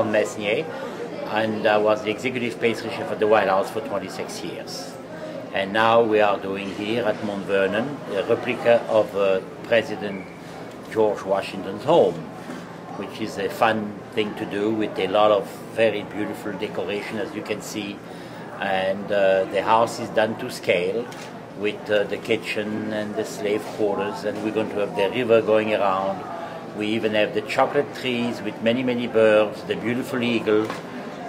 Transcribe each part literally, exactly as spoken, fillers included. Roland Mesnier, and I was the executive pastry chef at the White House for twenty-six years. And now we are doing here at Mount Vernon a replica of uh, President George Washington's home, which is a fun thing to do with a lot of very beautiful decoration, as you can see. And uh, the house is done to scale with uh, the kitchen and the slave quarters, and we're going to have the river going around. We even have the chocolate trees with many, many birds, the beautiful eagle,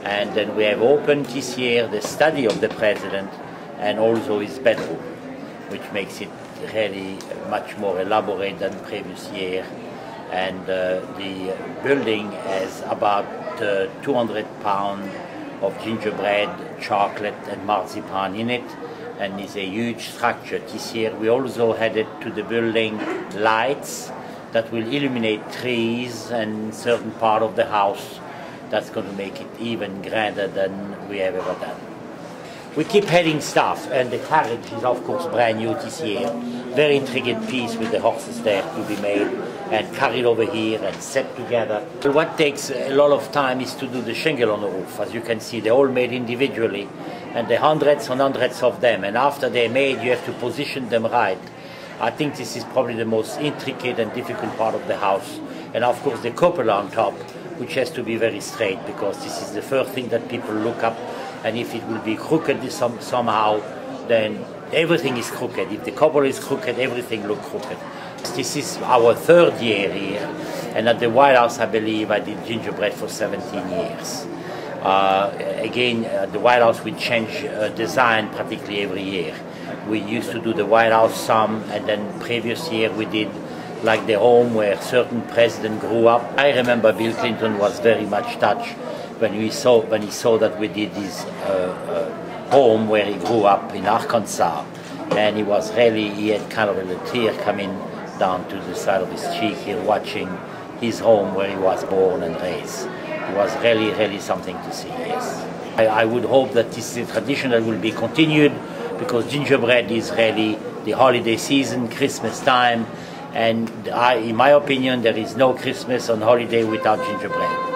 and then we have opened this year the study of the president and also his bedroom, which makes it really much more elaborate than previous year. And uh, the building has about uh, two hundred pounds of gingerbread, chocolate and marzipan in it, and it's a huge structure. This year we also added to the building lights that will illuminate trees and certain part of the house. That's going to make it even grander than we have ever done. We keep adding stuff, and the carriage is of course brand new this year. Very intricate piece with the horses there to be made and carried over here and set together. What takes a lot of time is to do the shingle on the roof. As you can see, they're all made individually, and there are hundreds and hundreds of them, and after they're made you have to position them right. I think this is probably the most intricate and difficult part of the house. And of course the cupola on top, which has to be very straight, because this is the first thing that people look up. And if it will be crooked some, somehow, then everything is crooked. If the cupola is crooked, everything looks crooked. This is our third year here, and at the White House, I believe, I did gingerbread for seventeen years. Uh, again, at the White House, we change uh, design practically every year. We used to do the White House some, and then previous year we did like the home where certain president grew up. I remember Bill Clinton was very much touched when he saw, when he saw that we did his uh, uh, home where he grew up in Arkansas, and he was really, he had kind of a tear coming down to the side of his cheek here watching his home where he was born and raised. It was really, really something to see, yes. I, I would hope that this is a tradition that will be continued, because gingerbread is really the holiday season, Christmas time, and I, in my opinion, there is no Christmas on holiday without gingerbread.